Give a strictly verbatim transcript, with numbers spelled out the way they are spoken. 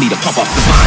need to pump up the